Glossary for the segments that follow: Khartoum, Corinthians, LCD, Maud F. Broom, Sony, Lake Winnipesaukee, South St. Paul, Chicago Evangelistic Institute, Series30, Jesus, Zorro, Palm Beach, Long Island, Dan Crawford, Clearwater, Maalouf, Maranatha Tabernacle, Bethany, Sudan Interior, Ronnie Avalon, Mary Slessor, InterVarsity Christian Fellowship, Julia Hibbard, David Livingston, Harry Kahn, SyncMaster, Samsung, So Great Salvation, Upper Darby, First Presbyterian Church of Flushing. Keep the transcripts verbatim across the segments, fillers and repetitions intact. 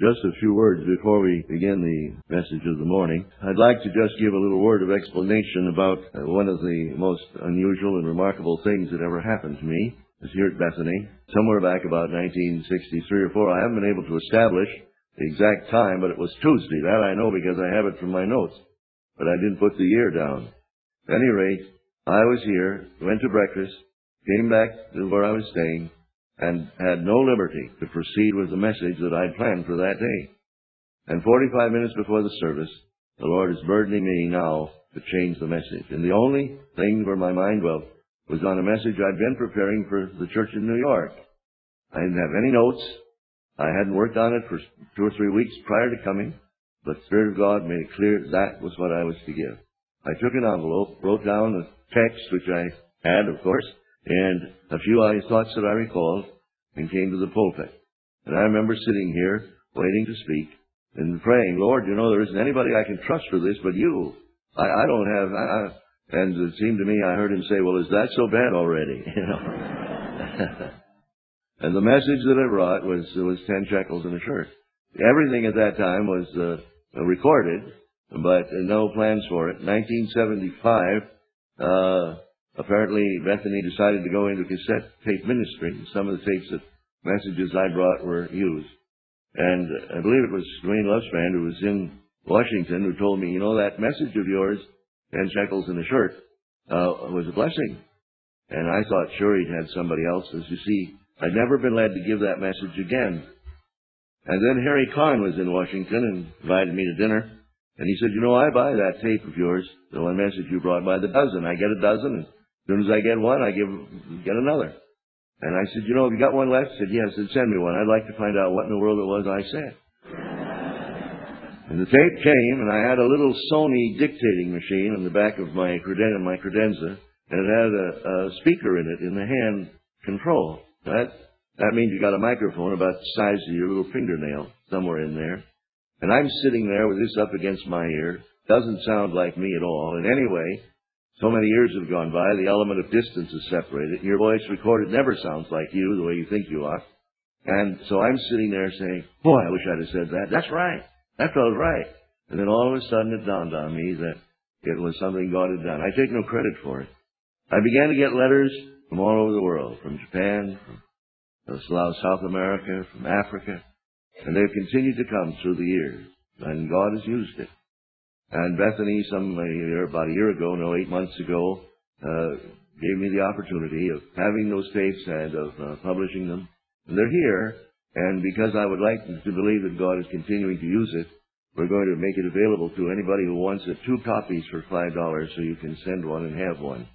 Just a few words before we begin the message of the morning. I'd like to just give a little word of explanation about uh, one of the most unusual and remarkable things that ever happened to me. It was here at Bethany, somewhere back about nineteen sixty-three or four. I haven't been able to establish the exact time, but it was Tuesday. That I know because I have it from my notes. But I didn't put the year down. At any rate, I was here, went to breakfast, came back to where I was staying, and had no liberty to proceed with the message that I'd planned for that day. And forty-five minutes before the service, the Lord is burdening me now to change the message. And the only thing where my mind dwelt was on a message I'd been preparing for the church in New York. I didn't have any notes. I hadn't worked on it for two or three weeks prior to coming, but the Spirit of God made it clear that was what I was to give. I took an envelope, wrote down the text, which I had, of course, and a few thoughts that I recalled, and came to the pulpit. And I remember sitting here, waiting to speak, and praying, Lord, you know, there isn't anybody I can trust for this but you. I, I don't have... I, and it seemed to me, I heard him say, well, is that so bad already? You know. And the message that I brought was was ten shekels and a shirt. Everything at that time was uh, recorded, but no plans for it. nineteen seventy-five... Uh, Apparently, Bethany decided to go into cassette tape ministry. And some of the tapes that messages I brought were used. And I believe it was Dwayne Lovesband, who was in Washington, who told me, you know, that message of yours, ten shekels and a shirt, uh, was a blessing. And I thought, sure, he'd had somebody else. As you see, I'd never been led to give that message again. And then Harry Kahn was in Washington and invited me to dinner. And he said, you know, I buy that tape of yours, the one message you brought, by the dozen. I get a dozen, and as soon as I get one, I give get another. And I said, you know, have you got one left? He said, yes, then send me one. I'd like to find out what in the world it was I said. And the tape came, and I had a little Sony dictating machine on the back of my creden my credenza, and it had a, a speaker in it, in the hand control. That, that means you got a microphone about the size of your little fingernail somewhere in there. And I'm sitting there with this up against my ear. Doesn't sound like me at all. And anyway, so many years have gone by, the element of distance is separated. Your voice recorded never sounds like you, the way you think you are. And so I'm sitting there saying, boy, I wish I'd have said that. That's right. That felt right. And then all of a sudden it dawned on me that it was something God had done. I take no credit for it. I began to get letters from all over the world, from Japan, from South America, from Africa. And they've continued to come through the years. And God has used it. And Bethany, some uh, about a year ago, no, eight months ago, uh, gave me the opportunity of having those tapes and of uh, publishing them. And they're here. And because I would like to believe that God is continuing to use it, we're going to make it available to anybody who wants it. Two copies for five dollars, so you can send one and have one.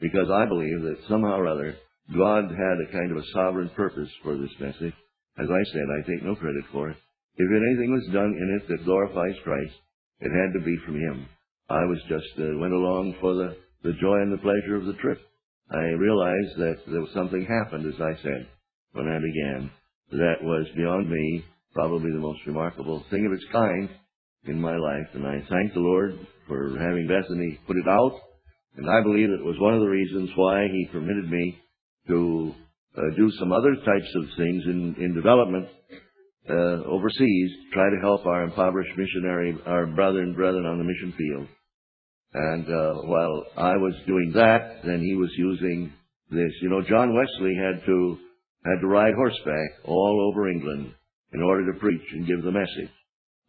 Because I believe that somehow or other, God had a kind of a sovereign purpose for this message. As I said, I take no credit for it. If anything was done in it that glorifies Christ, it had to be from him. I was just uh, went along for the, the joy and the pleasure of the trip. I realized that there was something happened, as I said, when I began, that was beyond me, probably the most remarkable thing of its kind in my life. And I thank the Lord for having Bethany put it out. And I believe it was one of the reasons why he permitted me to uh, do some other types of things in, in development Uh, overseas, try to help our impoverished missionary, our brother and brethren on the mission field. And uh, while I was doing that, then he was using this. You know, John Wesley had to had to ride horseback all over England in order to preach and give the message.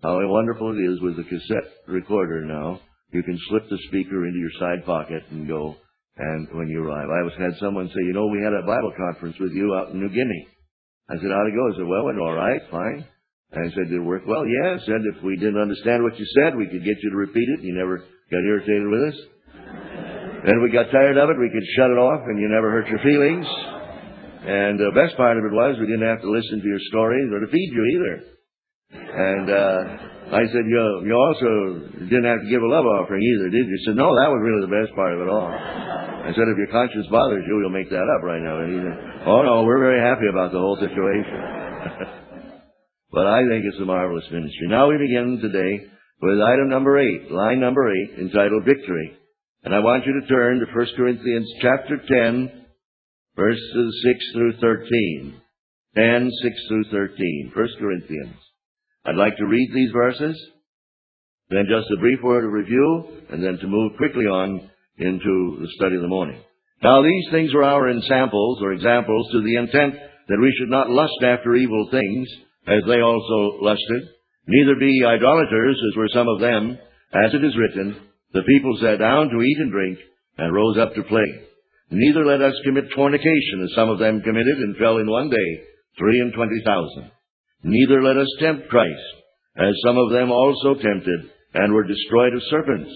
How wonderful it is with the cassette recorder now. You can slip the speaker into your side pocket and go. And when you arrive, I was had someone say, you know, we had a Bible conference with you out in New Guinea. I said, how'd it go? I said, well, it went all right, fine. I said, did it work? Well, yeah. I said, if we didn't understand what you said, we could get you to repeat it. You never got irritated with us. Then we got tired of it. We could shut it off, and you never hurt your feelings. And the best part of it was we didn't have to listen to your stories or to feed you either. And uh I said, you, you also didn't have to give a love offering either, did you? He said, no, that was really the best part of it all. I said, if your conscience bothers you, you'll make that up right now. And he said, oh, no, we're very happy about the whole situation. But I think it's a marvelous ministry. Now we begin today with item number eight, line number eight, entitled Victory. And I want you to turn to First Corinthians chapter ten, verses six through thirteen. ten, six through thirteen, First Corinthians. I'd like to read these verses, then just a brief word of review, and then to move quickly on into the study of the morning. Now these things are our ensamples, or examples, to the intent that we should not lust after evil things, as they also lusted, neither be idolaters, as were some of them, as it is written, the people sat down to eat and drink, and rose up to play. Neither let us commit fornication, as some of them committed, and fell in one day, three and twenty thousand. Neither let us tempt Christ, as some of them also tempted, and were destroyed of serpents.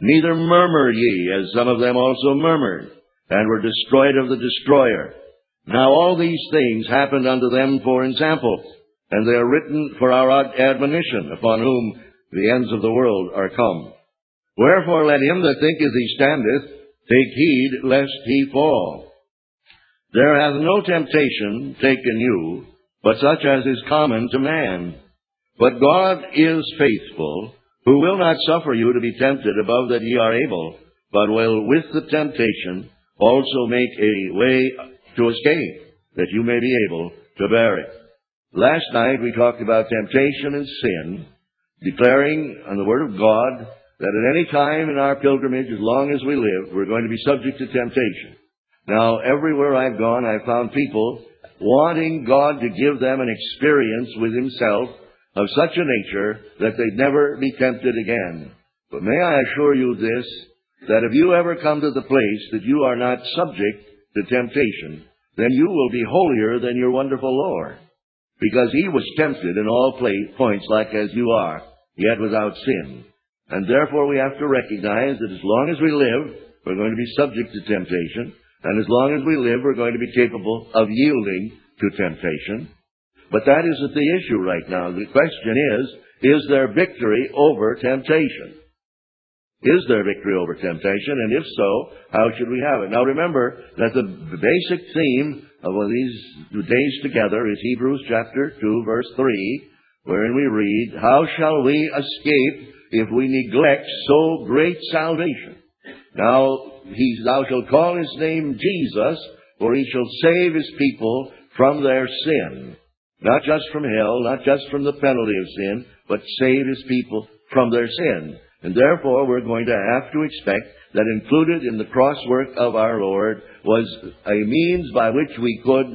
Neither murmur ye, as some of them also murmured, and were destroyed of the destroyer. Now all these things happened unto them for examples, and they are written for our admonition, upon whom the ends of the world are come. Wherefore let him that thinketh he standeth take heed, lest he fall. There hath no temptation taken you, but such as is common to man. But God is faithful, who will not suffer you to be tempted above that ye are able, but will with the temptation also make a way to escape, that you may be able to bear it. Last night we talked about temptation and sin, declaring on the Word of God that at any time in our pilgrimage, as long as we live, we're going to be subject to temptation. Now, everywhere I've gone, I've found people wanting God to give them an experience with Himself of such a nature that they'd never be tempted again. But may I assure you this, that if you ever come to the place that you are not subject to temptation, then you will be holier than your wonderful Lord, because He was tempted in all points like as you are, yet without sin. And therefore we have to recognize that as long as we live, we're going to be subject to temptation. And as long as we live, we're going to be capable of yielding to temptation. But that isn't the issue right now. The question is, is there victory over temptation? Is there victory over temptation? And if so, how should we have it? Now remember that the basic theme of one of these days together is Hebrews chapter two, verse three, wherein we read, how shall we escape if we neglect so great salvation? Now, he, thou shalt call his name Jesus, for he shall save his people from their sin. Not just from hell, not just from the penalty of sin, but save his people from their sin. And therefore, we're going to have to expect that included in the cross work of our Lord was a means by which we could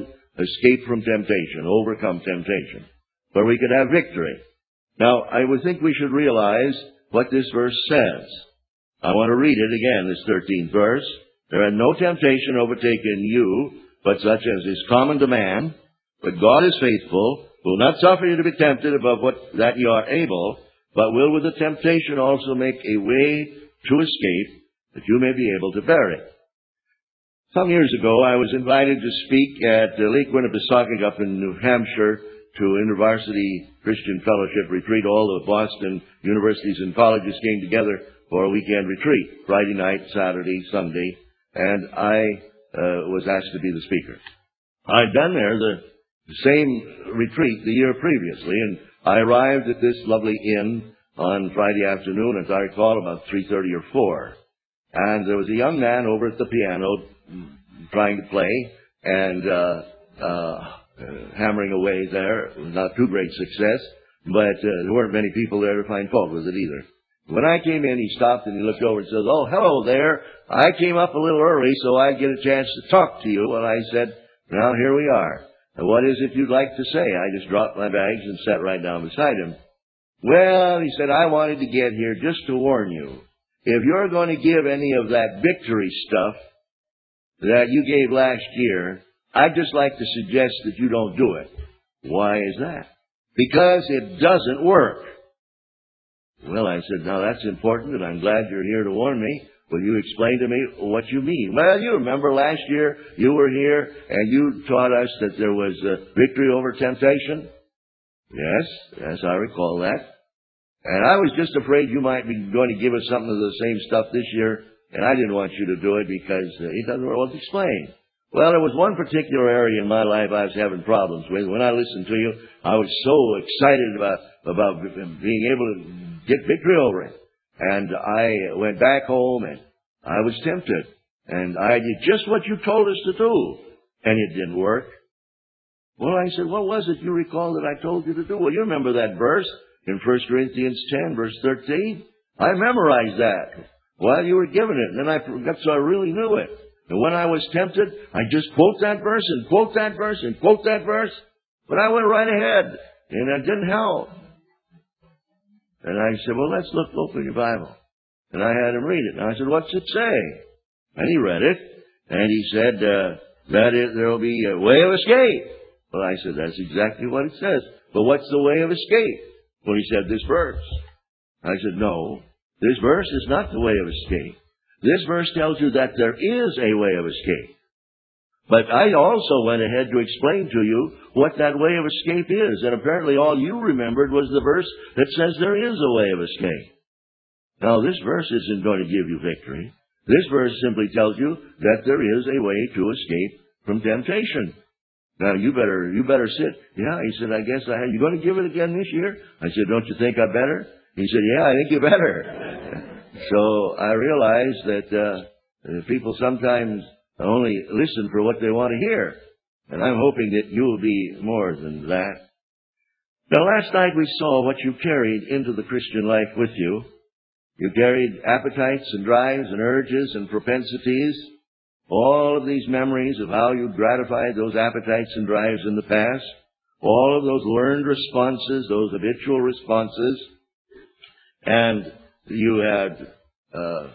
escape from temptation, overcome temptation, where we could have victory. Now, I would think we should realize what this verse says. I want to read it again, this thirteenth verse. There had no temptation overtaken you, but such as is common to man. But God is faithful, will not suffer you to be tempted above what that you are able, but will with the temptation also make a way to escape, that you may be able to bear it. Some years ago, I was invited to speak at Lake Winnipesaukee up in New Hampshire, to InterVarsity Christian Fellowship retreat. All the Boston universities and colleges came together for a weekend retreat, Friday night, Saturday, Sunday, and I uh, was asked to be the speaker. I'd done there the same retreat the year previously, and I arrived at this lovely inn on Friday afternoon, as I recall, about three thirty or four, and there was a young man over at the piano trying to play, and uh, uh, Uh, hammering away there. It was not too great success, but uh, there weren't many people there to find fault with it either. When I came in, he stopped and he looked over and said, oh, hello there. I came up a little early so I'd get a chance to talk to you. And I said, now here we are. And what is it you'd like to say? I just dropped my bags and sat right down beside him. Well, he said, I wanted to get here just to warn you. If you're going to give any of that victory stuff that you gave last year, I'd just like to suggest that you don't do it. Why is that? Because it doesn't work. Well, I said, now that's important, and I'm glad you're here to warn me. Will you explain to me what you mean? Well, you remember last year you were here, and you taught us that there was a victory over temptation? Yes, yes, I recall that. And I was just afraid you might be going to give us something of the same stuff this year, and I didn't want you to do it because it doesn't work. Well, it's explained. Well, there was one particular area in my life I was having problems with. When I listened to you, I was so excited about, about being able to get victory over it. And I went back home, and I was tempted. And I did just what you told us to do, and it didn't work. Well, I said, what was it you recall that I told you to do? Well, you remember that verse in First Corinthians ten, verse thirteen. I memorized that while you were giving it, and then I forgot, so I really knew it. And when I was tempted, I just quote that verse and quote that verse and quote that verse. But I went right ahead, and that didn't help. And I said, well, let's look, open your Bible. And I had him read it. And I said, what's it say? And he read it, and he said, uh, that is, there'll be a way of escape. Well, I said, that's exactly what it says. But what's the way of escape? Well, he said, this verse. I said, no, this verse is not the way of escape. This verse tells you that there is a way of escape. But I also went ahead to explain to you what that way of escape is. And apparently all you remembered was the verse that says there is a way of escape. Now, this verse isn't going to give you victory. This verse simply tells you that there is a way to escape from temptation. Now, you better, you better sit. Yeah, he said, I guess I have. You going to give it again this year? I said, don't you think I better? He said, yeah, I think you better. So I realized that uh, people sometimes only listen for what they want to hear. And I'm hoping that you will be more than that. Now, last night we saw what you carried into the Christian life with you. You carried appetites and drives and urges and propensities. All of these memories of how you gratified those appetites and drives in the past. All of those learned responses, those habitual responses. And you had, uh,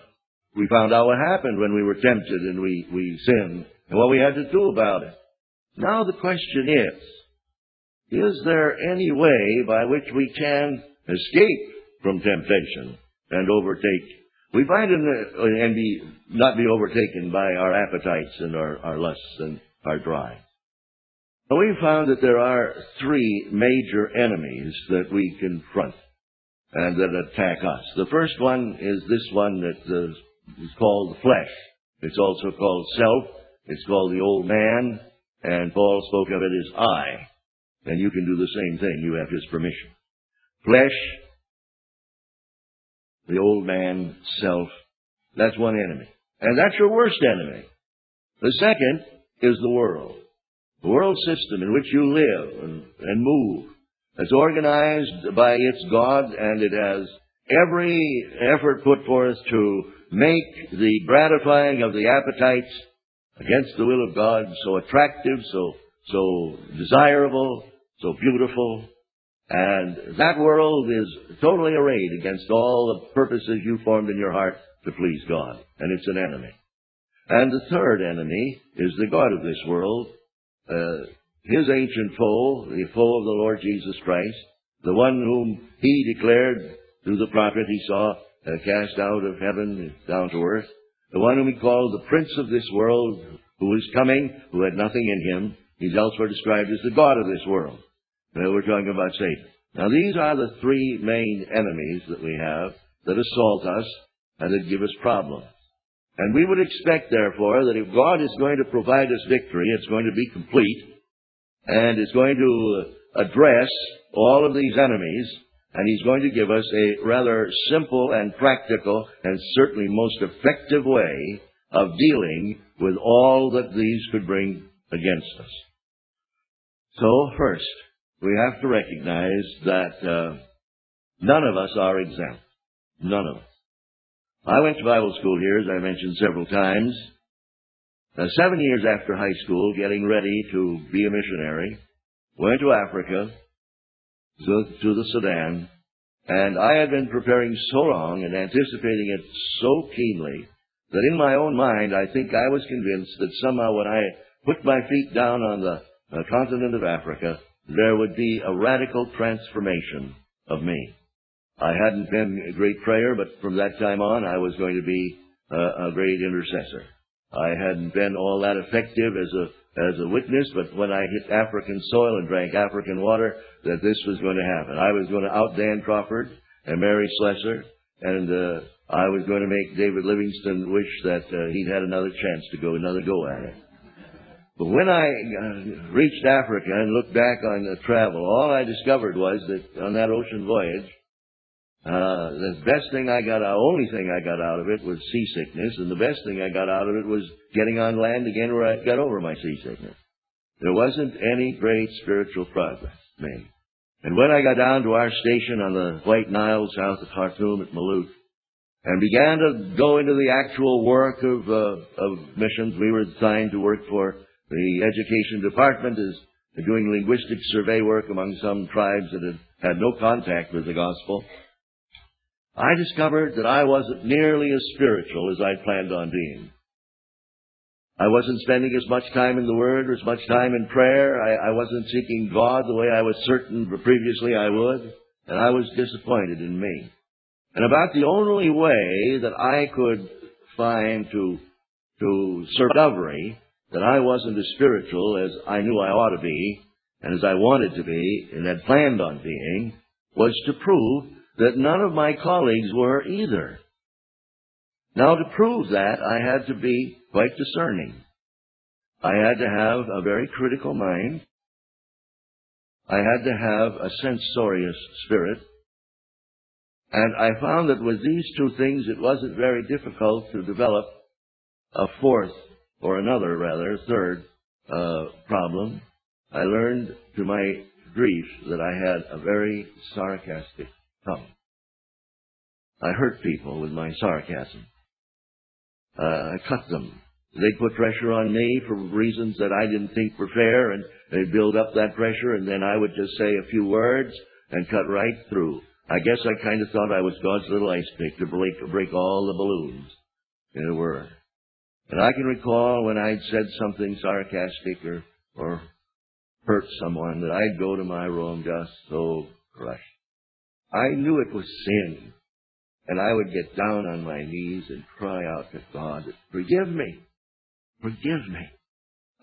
we found out what happened when we were tempted and we, we sinned and what we had to do about it. Now the question is, is there any way by which we can escape from temptation and overtake? We find in the, and be, not be overtaken by our appetites and our, our lusts and our drive. But we found that there are three major enemies that we confront and that attack us. The first one is this one that is called the flesh. It's also called self. It's called the old man. And Paul spoke of it as I. And you can do the same thing. You have his permission. Flesh, the old man, self. That's one enemy. And that's your worst enemy. The second is the world. The world system in which you live and, and move. It's organized by its God, and it has every effort put forth to make the gratifying of the appetites against the will of God so attractive, so, so desirable, so beautiful. And that world is totally arrayed against all the purposes you formed in your heart to please God. And it's an enemy. And the third enemy is the God of this world, uh, his ancient foe, the foe of the Lord Jesus Christ, the one whom he declared through the prophet he saw uh, cast out of heaven down to earth, the one whom he called the prince of this world, who is coming, who had nothing in him. He's elsewhere described as the God of this world. Now we're talking about Satan. Now these are the three main enemies that we have that assault us and that give us problems. And we would expect, therefore, that if God is going to provide us victory, it's going to be complete, and it's going to address all of these enemies, and he's going to give us a rather simple and practical and certainly most effective way of dealing with all that these could bring against us. So first, we have to recognize that uh, none of us are exempt. None of us. I went to Bible school here, as I mentioned several times. Now, seven years after high school, getting ready to be a missionary, went to Africa, to, to the Sudan, and I had been preparing so long and anticipating it so keenly that in my own mind, I think I was convinced that somehow when I put my feet down on the uh, continent of Africa, there would be a radical transformation of me. I hadn't been a great prayer, but from that time on, I was going to be uh, a great intercessor. I hadn't been all that effective as a as a witness, but when I hit African soil and drank African water, that this was going to happen. I was going to out Dan Crawford and Mary Slessor, and uh, I was going to make David Livingston wish that uh, he'd had another chance to go, another go at it. But when I uh, reached Africa and looked back on the travel, all I discovered was that on that ocean voyage, Uh, the best thing I got out, only thing I got out of it was seasickness, and the best thing I got out of it was getting on land again where I got over my seasickness. there wasn't any great spiritual progress made. And when I got down to our station on the White Nile south of Khartoum at Maalouf and began to go into the actual work of, uh, of missions, we were assigned to work for the education department as doing linguistic survey work among some tribes that had had no contact with the gospel. I discovered that I wasn't nearly as spiritual as I'd planned on being. I wasn't spending as much time in the Word or as much time in prayer. I, I wasn't seeking God the way I was certain previously I would. And I was disappointed in me. And about the only way that I could find to, to discovery that I wasn't as spiritual as I knew I ought to be and as I wanted to be and had planned on being was to prove that none of my colleagues were either. Now, to prove that, I had to be quite discerning. I had to have a very critical mind. I had to have a censorious spirit. And I found that with these two things, it wasn't very difficult to develop a fourth, or another, rather, third uh, problem. I learned, to my grief, that I had a very sarcastic tongue. I hurt people with my sarcasm. Uh, I cut them. They put pressure on me for reasons that I didn't think were fair, and they'd build up that pressure, and then I would just say a few words and cut right through. I guess I kind of thought I was God's little ice pick to break, to break all the balloons, in a word. And I can recall when I'd said something sarcastic or, or hurt someone that I'd go to my room just so crushed. I knew it was sin. And I would get down on my knees and cry out to God, forgive me, forgive me.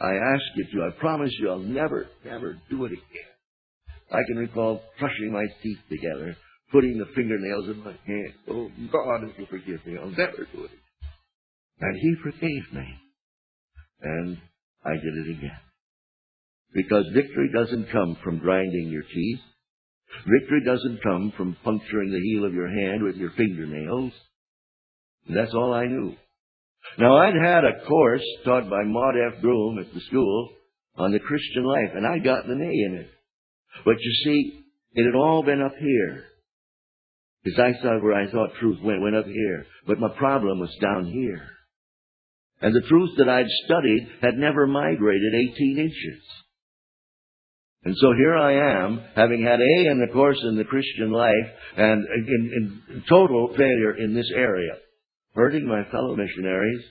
I ask you to, I promise you I'll never, never do it again. I can recall crushing my teeth together, putting the fingernails in my hand. Oh, God, if you forgive me, I'll never do it again. And He forgave me. And I did it again. Because victory doesn't come from grinding your teeth. Victory doesn't come from puncturing the heel of your hand with your fingernails. And that's all I knew. Now, I'd had a course taught by Maud F. Broom at the school on the Christian life, and I'd gotten an A in it. But you see, it had all been up here. Because I saw where I thought truth went, went up here. But my problem was down here. And the truth that I'd studied had never migrated eighteen inches. And so here I am, having had A in the course in the Christian life, and in, in total failure in this area, hurting my fellow missionaries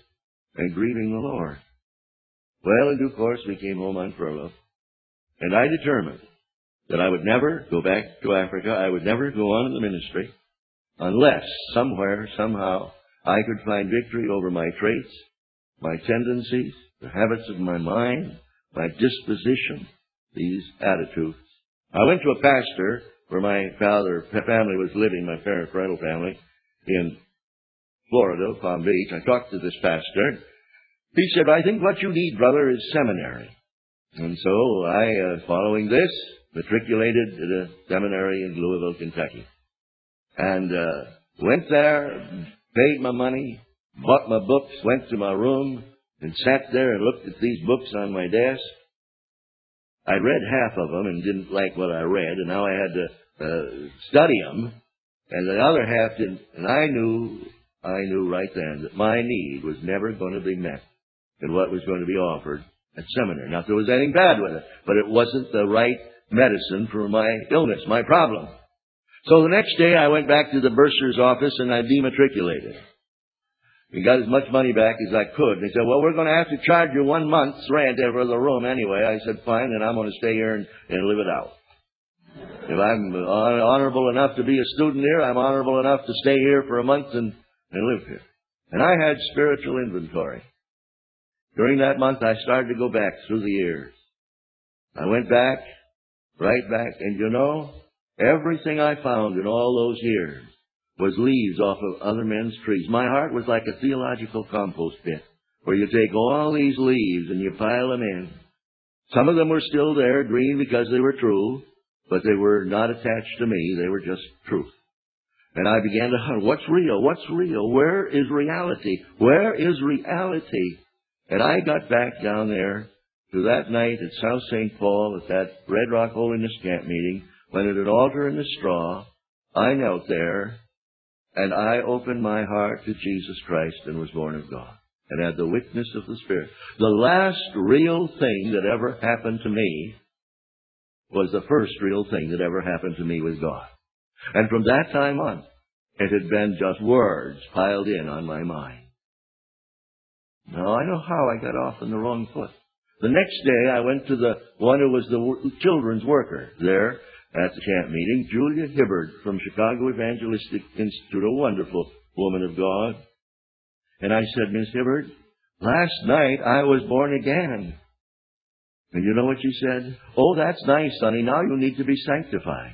and grieving the Lord. Well, in due course, we came home on furlough, and I determined that I would never go back to Africa. I would never go on in the ministry unless somewhere, somehow, I could find victory over my traits, my tendencies, the habits of my mind, my disposition, these attitudes. I went to a pastor where my father family was living, my parent parental family, in Florida, Palm Beach. I talked to this pastor. He said, I think what you need, brother, is seminary. And so I, uh, following this, matriculated at a seminary in Louisville, Kentucky. And uh, went there, paid my money, bought my books, went to my room, and sat there and looked at these books on my desk. I read half of them and didn't like what I read, and now I had to uh, study them, and the other half didn't. And I knew, I knew right then that my need was never going to be met in what was going to be offered at seminary. Not that there was anything bad with it, but it wasn't the right medicine for my illness, my problem. So the next day I went back to the bursar's office and I dematriculated. We got as much money back as I could. They said, well, we're going to have to charge you one month's rent for the room anyway. I said, fine, and I'm going to stay here and, and live it out. If I'm honorable enough to be a student here, I'm honorable enough to stay here for a month and, and live here. And I had spiritual inventory. During that month, I started to go back through the years. I went back, right back, and you know, everything I found in all those years was leaves off of other men's trees. My heart was like a theological compost pit, where you take all these leaves and you pile them in. Some of them were still there, green, because they were true, but they were not attached to me. They were just truth. And I began to hunt. What's real? What's real? Where is reality? Where is reality? And I got back down there to that night at South Saint Paul at that Red Rock Holiness Camp meeting, when at an altar in the straw, I knelt there, and I opened my heart to Jesus Christ and was born of God and had the witness of the Spirit. The last real thing that ever happened to me was the first real thing that ever happened to me with God. And from that time on, it had been just words piled in on my mind. Now, I know how I got off on the wrong foot. The next day, I went to the one who was the children's worker there at the camp meeting, Julia Hibbard from Chicago Evangelistic Institute, a wonderful woman of God. And I said, "Miss Hibbard, last night I was born again." And you know what she said? "Oh, that's nice, honey. Now you need to be sanctified."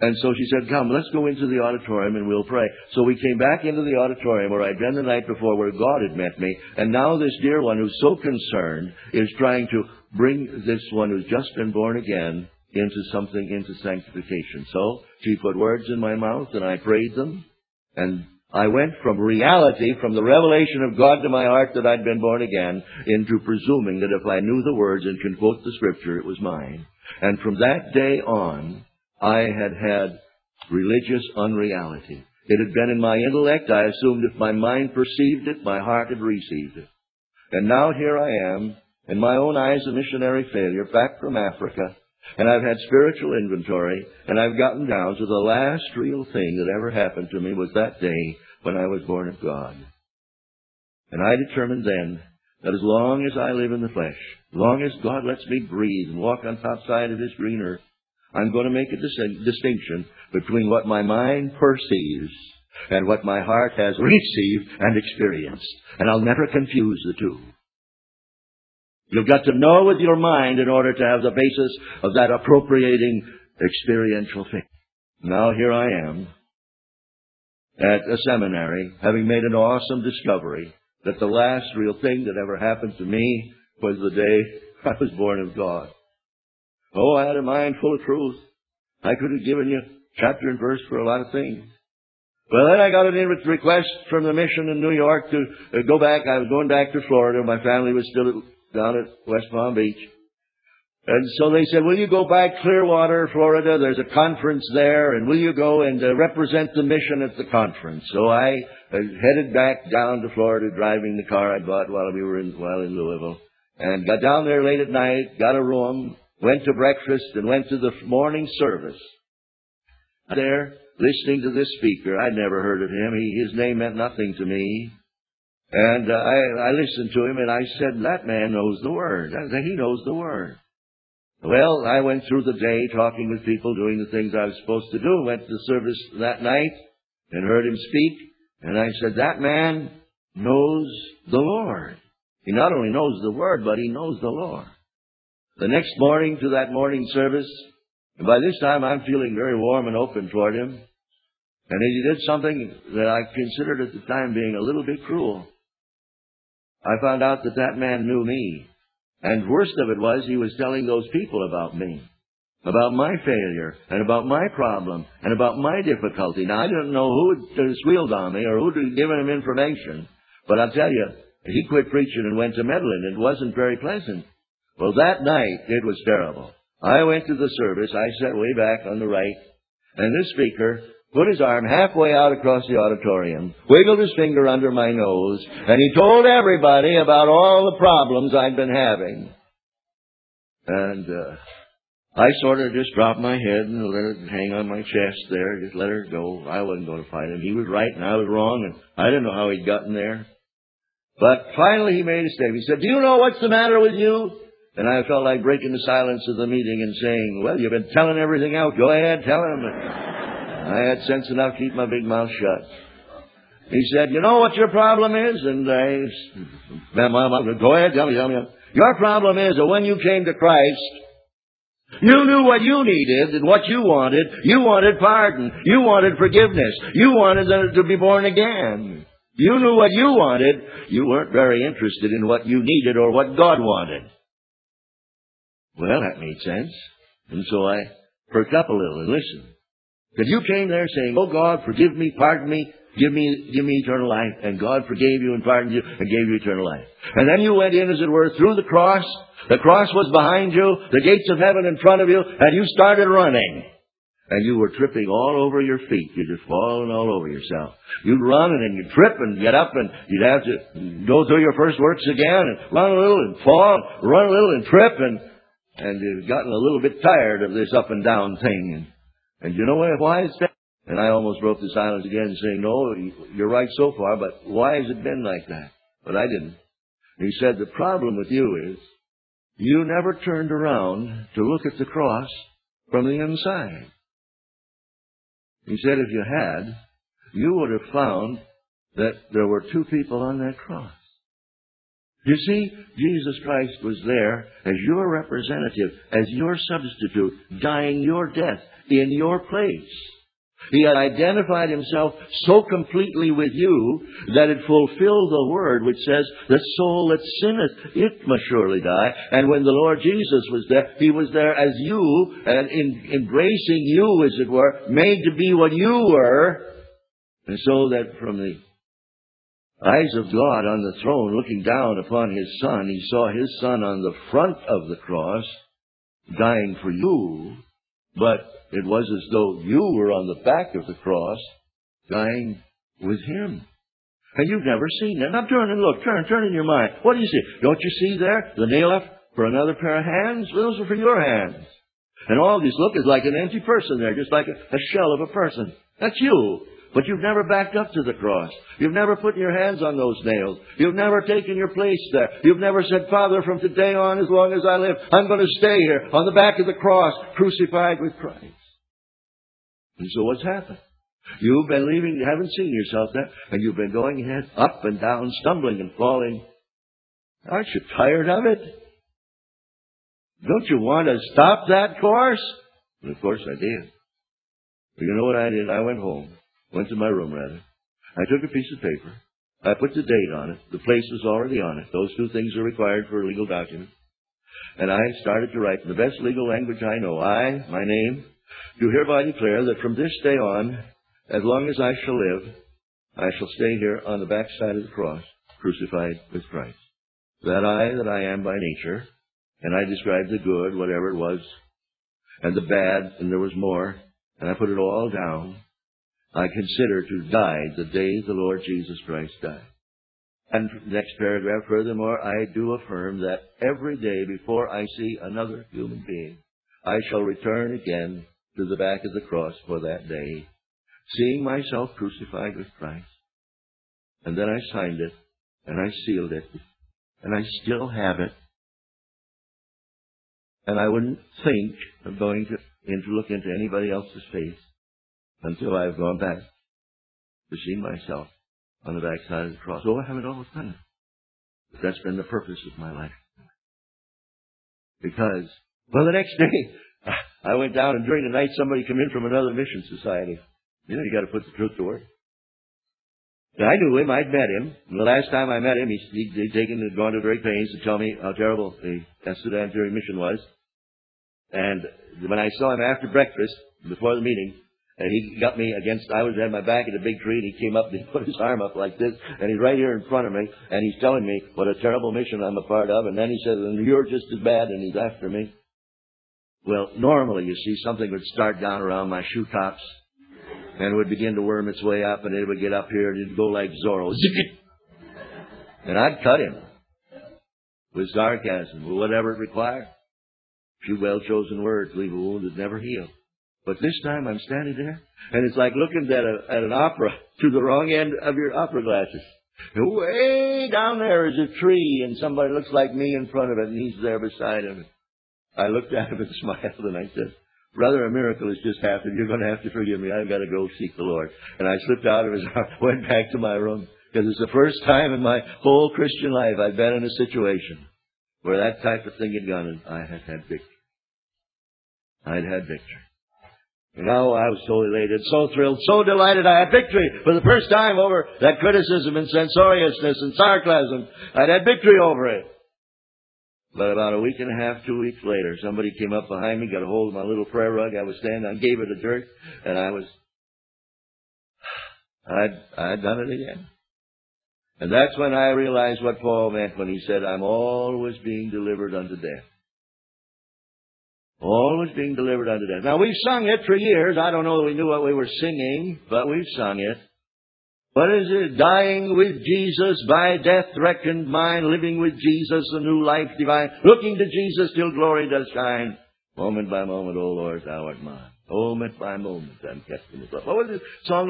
And so she said, "Come, let's go into the auditorium and we'll pray." So we came back into the auditorium where I'd been the night before, where God had met me. And now this dear one who's so concerned is trying to bring this one who's just been born again into something, into sanctification. So she put words in my mouth and I prayed them. And I went from reality, from the revelation of God to my heart that I'd been born again, into presuming that if I knew the words and could quote the scripture, it was mine. And from that day on, I had had religious unreality. It had been in my intellect. I assumed if my mind perceived it, my heart had received it. And now here I am, in my own eyes a missionary failure, back from Africa, and I've had spiritual inventory, and I've gotten down to the last real thing that ever happened to me was that day when I was born of God. And I determined then that as long as I live in the flesh, as long as God lets me breathe and walk on top side of this green earth, I'm going to make a dis- distinction between what my mind perceives and what my heart has received and experienced. And I'll never confuse the two. You've got to know with your mind in order to have the basis of that appropriating experiential faith. Now here I am at a seminary, having made an awesome discovery that the last real thing that ever happened to me was the day I was born of God. Oh, I had a mind full of truth. I could have given you chapter and verse for a lot of things. Well, then I got an in- request from the mission in New York to uh, go back. I was going back to Florida. My family was still at, down at West Palm Beach. And so they said, "Will you go back Clearwater, Florida? There's a conference there. And will you go and uh, represent the mission at the conference?" So I uh, headed back down to Florida, driving the car I bought while we were in, while in Louisville. And got down there late at night, got a room, went to breakfast and went to the morning service. There, listening to this speaker, I'd never heard of him. He, his name meant nothing to me. And uh, I, I listened to him and I said, "That man knows the Word. I think he knows the Word." Well, I went through the day talking with people, doing the things I was supposed to do. Went to the service that night and heard him speak. And I said, "That man knows the Lord. He not only knows the Word, but he knows the Lord." The next morning to that morning service, and by this time I'm feeling very warm and open toward him. And he did something that I considered at the time being a little bit cruel. I found out that that man knew me. And worst of it was, he was telling those people about me, about my failure, and about my problem, and about my difficulty. Now, I didn't know who had squealed on me or who had given him information. But I'll tell you, he quit preaching and went to meddling. It wasn't very pleasant. Well, that night, it was terrible. I went to the service. I sat way back on the right. And this speaker put his arm halfway out across the auditorium, wiggled his finger under my nose, and he told everybody about all the problems I'd been having. And uh, I sort of just dropped my head and let it hang on my chest there, just let her go. I wasn't going to fight him. He was right and I was wrong, and I didn't know how he'd gotten there. But finally he made a statement. He said, "Do you know what's the matter with you?" And I felt like breaking the silence of the meeting and saying, "Well, you've been telling everything else. Go ahead, tell him." I had sense enough to keep my big mouth shut. He said, "You know what your problem is?" And I, "Go ahead, tell me, tell me. Your problem is that when you came to Christ, you knew what you needed and what you wanted. You wanted pardon. You wanted forgiveness. You wanted to be born again. You knew what you wanted. You weren't very interested in what you needed or what God wanted." Well, that made sense. And so I perked up a little and listened. That you came there saying, "Oh God, forgive me, pardon me, give me, give me eternal life." And God forgave you and pardoned you and gave you eternal life. And then you went in, as it were, through the cross. The cross was behind you, the gates of heaven in front of you, and you started running. And you were tripping all over your feet. You'd just falling all over yourself. You'd run and then you'd trip and get up and you'd have to go through your first works again and run a little and fall, and run a little and trip, and, and you've gotten a little bit tired of this up and down thing. And you know why it's been? And I almost broke the silence again saying, "No, you're right so far, but why has it been like that?" But I didn't. And he said, "The problem with you is you never turned around to look at the cross from the inside." He said, "If you had, you would have found that there were two people on that cross." You see, Jesus Christ was there as your representative, as your substitute, dying your death in your place. He had identified himself so completely with you that it fulfilled the word which says, "The soul that sinneth, it must surely die." And when the Lord Jesus was there, he was there as you, and in embracing you, as it were, made to be what you were. And so that from the eyes of God on the throne, looking down upon his son, he saw his son on the front of the cross, dying for you, but it was as though you were on the back of the cross, dying with him. And you've never seen that. Now turn and look, turn, turn in your mind. What do you see? Don't you see there the nail up for another pair of hands? Those are for your hands. And all of these look is like an empty person there, just like a, a shell of a person. That's you. But you've never backed up to the cross. You've never put your hands on those nails. You've never taken your place there. You've never said, "Father, from today on, as long as I live, I'm going to stay here on the back of the cross, crucified with Christ." And so what's happened? You've been leaving, you haven't seen yourself there, and you've been going ahead, up and down, stumbling and falling. Aren't you tired of it? Don't you want to stop that course? And of course I did. But you know what I did? I went home. Went to my room, rather. I took a piece of paper. I put the date on it. The place was already on it. Those two things are required for a legal document. And I started to write in the best legal language I know. I, my name, do hereby declare that from this day on, as long as I shall live, I shall stay here on the backside of the cross, crucified with Christ. That I, that I am by nature, and I described the good, whatever it was, and the bad, and there was more, and I put it all down. I consider to die the day the Lord Jesus Christ died. And next paragraph, furthermore, I do affirm that every day before I see another human being, I shall return again to the back of the cross for that day, seeing myself crucified with Christ. And then I signed it, and I sealed it, and I still have it. And I wouldn't think of going to, in to look into anybody else's face until I've gone back to see myself on the backside of the cross. So I haven't always done it. But that's been the purpose of my life. Because, well, the next day, I went down, and during the night, somebody came in from another mission society. You know, you got to put the truth to work. And I knew him. I'd met him. And the last time I met him, he'd, he'd taken and gone to great pains to tell me how terrible the Sudan Interior mission was. And when I saw him after breakfast, before the meeting, and he got me against, I was at my back at a big tree, and he came up and he put his arm up like this, and he's right here in front of me, and he's telling me what a terrible mission I'm a part of, and then he says, "And you're just as bad," and he's after me. Well, normally, you see, something would start down around my shoe tops, and it would begin to worm its way up, and it would get up here, and it'd go like Zorro. And I'd cut him with sarcasm, with whatever it required. A few well-chosen words leave a wound that never heals. But this time I'm standing there, and it's like looking at, a, at an opera through the wrong end of your opera glasses. And way down there is a tree, and somebody looks like me in front of it, and he's there beside him. I looked at him and smiled, and I said, "Brother, a miracle has just happened. You're going to have to forgive me. I've got to go seek the Lord." And I slipped out of his arm, went back to my room, because it's the first time in my whole Christian life I've been in a situation where that type of thing had gone, and I had had victory. I'd had victory. And oh, I was so elated, so thrilled, so delighted. I had victory for the first time over that criticism and censoriousness and sarcasm. I'd had victory over it. But about a week and a half, two weeks later, somebody came up behind me, got a hold of my little prayer rug. I was standing, I gave it a jerk, and I was, I'd, I'd done it again. And that's when I realized what Paul meant when he said, I'm always being delivered unto death. Always being delivered unto death. Now, we've sung it for years. I don't know that we knew what we were singing, but we've sung it. What is it? Dying with Jesus, by death reckoned mine, living with Jesus, the new life divine, looking to Jesus till glory does shine. Moment by moment, O Lord, thou art mine. Moment by moment, I'm kept in the blood. What was the song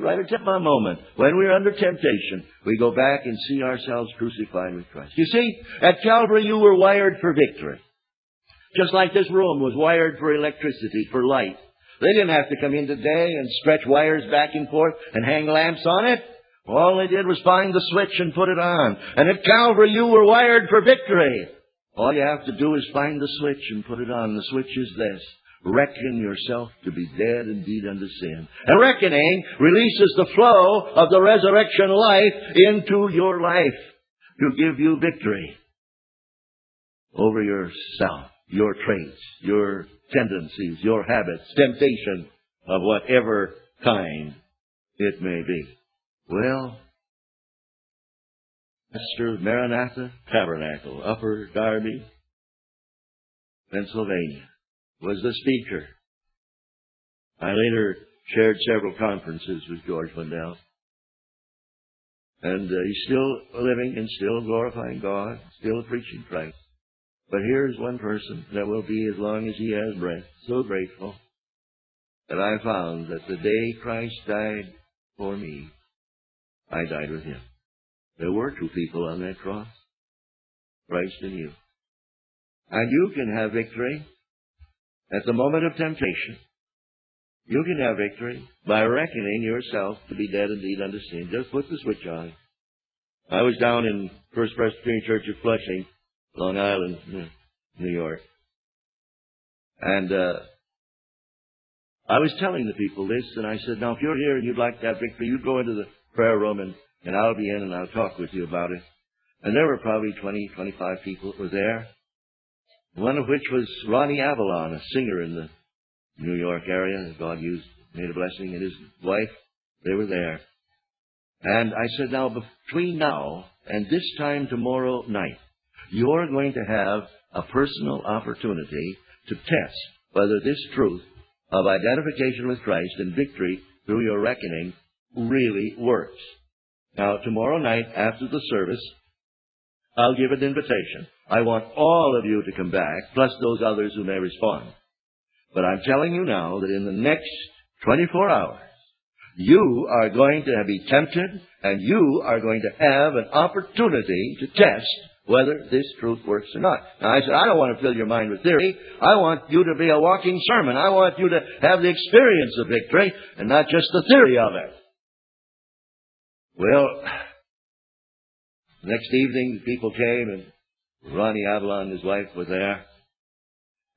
writer? Tip by moment. When we're under temptation, we go back and see ourselves crucified with Christ. You see, at Calvary, you were wired for victory. Just like this room was wired for electricity, for light. They didn't have to come in today and stretch wires back and forth and hang lamps on it. All they did was find the switch and put it on. And at Calvary, you were wired for victory. All you have to do is find the switch and put it on. The switch is this. Reckon yourself to be dead indeed unto sin. And reckoning releases the flow of the resurrection life into your life to give you victory over yourself, your traits, your tendencies, your habits, temptation of whatever kind it may be. Well, Mister Maranatha Tabernacle, Upper Darby, Pennsylvania, was the speaker. I later shared several conferences with George Wendell. And uh, he's still living and still glorifying God, still preaching Christ. But here is one person that will be, as long as he has breath, so grateful that I found that the day Christ died for me, I died with him. There were two people on that cross, Christ and you. And you can have victory at the moment of temptation. You can have victory by reckoning yourself to be dead indeed unto sin. Just put the switch on. I was down in First Presbyterian Church of Flushing, Long Island, New York. And uh, I was telling the people this, and I said, now, if you're here and you'd like that victory, you go into the prayer room, and, and I'll be in, and I'll talk with you about it. And there were probably twenty, twenty-five people that were there, one of which was Ronnie Avalon, a singer in the New York area. God used, made a blessing, and his wife, they were there. And I said, now, between now and this time tomorrow night, you're going to have a personal opportunity to test whether this truth of identification with Christ and victory through your reckoning really works. Now, tomorrow night after the service, I'll give an invitation. I want all of you to come back, plus those others who may respond. But I'm telling you now that in the next twenty-four hours, you are going to be tempted, and you are going to have an opportunity to test whether this truth works or not. Now, I said, I don't want to fill your mind with theory. I want you to be a walking sermon. I want you to have the experience of victory and not just the theory of it. Well, next evening, people came, and Ronnie Avalon, his wife, was there.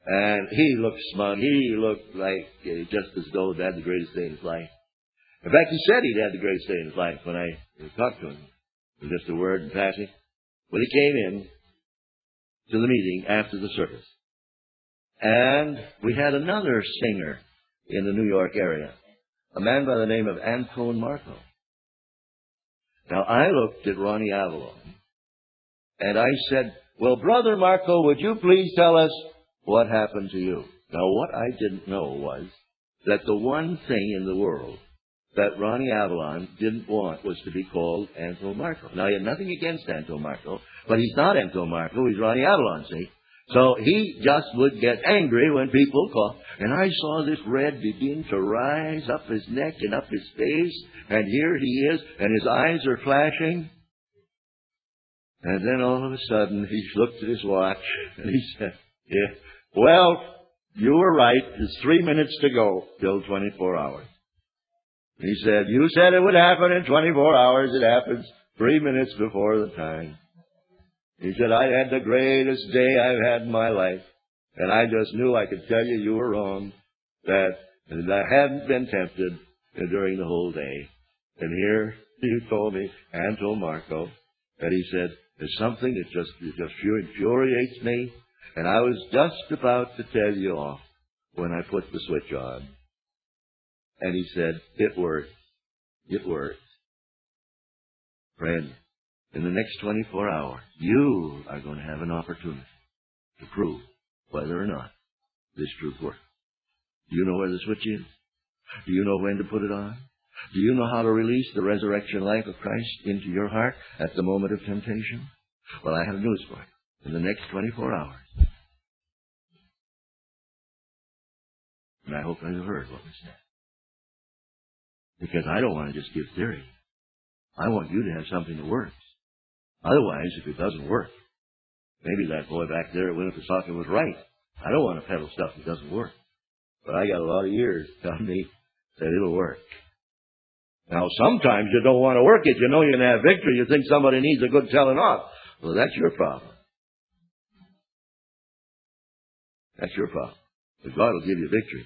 And he looked smug. He looked like uh, just as though he had the greatest day in his life. In fact, he said he'd had the greatest day in his life when I talked to him. It was just a word in passing. Well, he came in to the meeting after the service. And we had another singer in the New York area, a man by the name of Anton Marco. Now, I looked at Ronnie Avalon, and I said, well, Brother Marco, would you please tell us what happened to you? Now, what I didn't know was that the one thing in the world that Ronnie Avalon didn't want was to be called Anton Marco. Now, he had nothing against Anton Marco, but he's not Anton Marco, he's Ronnie Avalon, see? So he just would get angry when people called. And I saw this red begin to rise up his neck and up his face, and here he is, and his eyes are flashing. And then all of a sudden, he looked at his watch, and he said, yeah, well, you were right, it's three minutes to go till twenty-four hours. He said, you said it would happen in twenty-four hours. It happens three minutes before the time. He said, I had the greatest day I've had in my life. And I just knew I could tell you you were wrong. That and I hadn't been tempted during the whole day. And here you told me, Anton Marco, that he said, There's something that just, it just infuriates me. And I was just about to tell you off when I put the switch on. And he said, it worked. It worked. Friend, in the next twenty-four hours, you are going to have an opportunity to prove whether or not this truth works. Do you know where the switch is? Do you know when to put it on? Do you know how to release the resurrection life of Christ into your heart at the moment of temptation? Well, I have news for you. In the next twenty-four hours, and I hope you heard what we said, because I don't want to just give theory. I want you to have something that works. Otherwise, if it doesn't work, maybe that boy back there at Winnipesaukee was right. I don't want to peddle stuff that doesn't work. But I got a lot of years telling me that it'll work. Now, sometimes you don't want to work it. You know you're going to have victory. You think somebody needs a good telling off. Well, that's your problem. That's your problem. But God will give you victory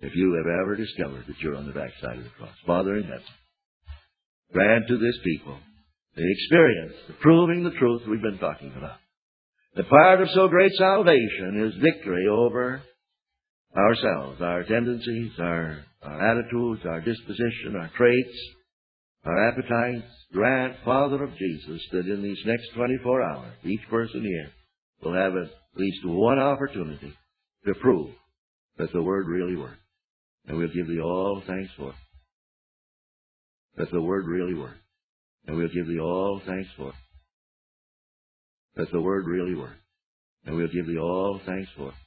if you have ever discovered that you're on the backside of the cross. Father in heaven, grant to this people the experience of proving the truth we've been talking about. The part of so great salvation is victory over ourselves, our tendencies, our, our attitudes, our disposition, our traits, our appetites. Grant, Father of Jesus, that in these next twenty-four hours, each person here will have at least one opportunity to prove that the Word really works. And we'll give Thee all thanks for it. That the Word really works. And we'll give Thee all thanks for it. That the Word really works. And we'll give Thee all thanks for it.